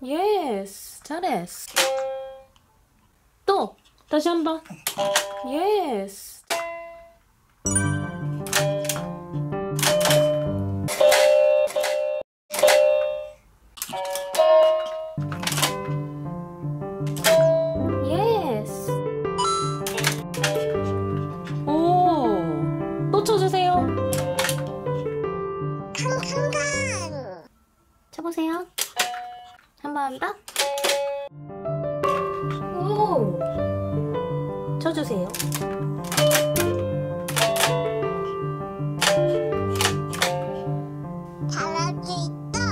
Yes, 잘했어. 또 다시 한번. Yes. 쳐보세요. 한 번 더. 오! 쳐주세요. 잘할 수 있다.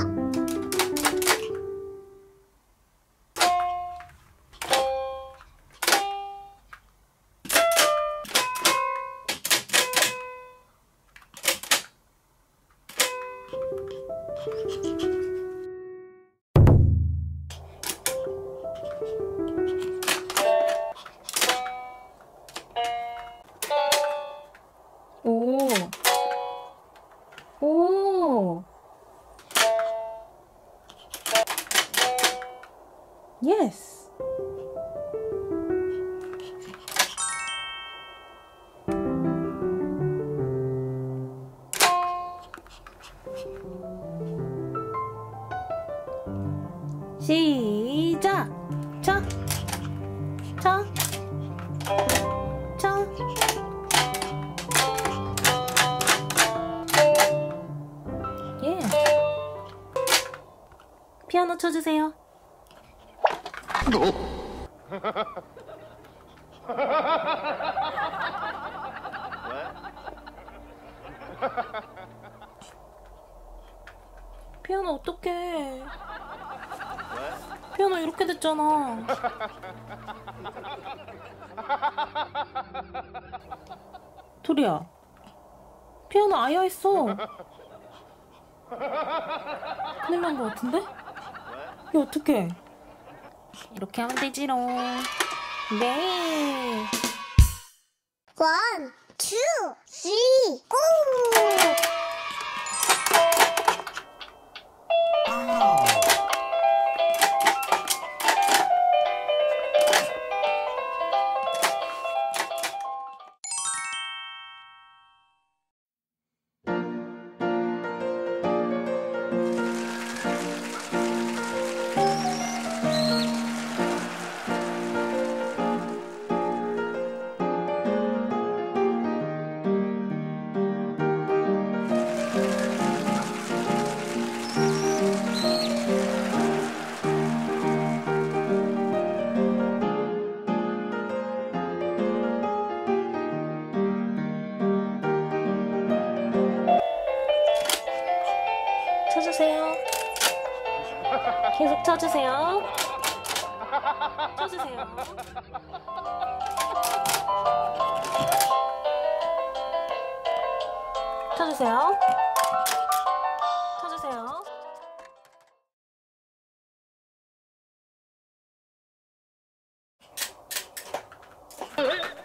오! 예스! 시작! 쳐! 쳐! 쳐! 피아노 쳐주세요. 피아노 어떡해. 피아노 이렇게 됐잖아. 토리야, 피아노 아예 했어. 큰일 난 것 같은데? 야, 어떡해. 이렇게 하면 되지롱. 네. 1, 2, 3, 고! 쳐주세요. 계속 쳐주세요. 쳐주세요. 쳐주세요. 쳐주세요. 쳐주세요.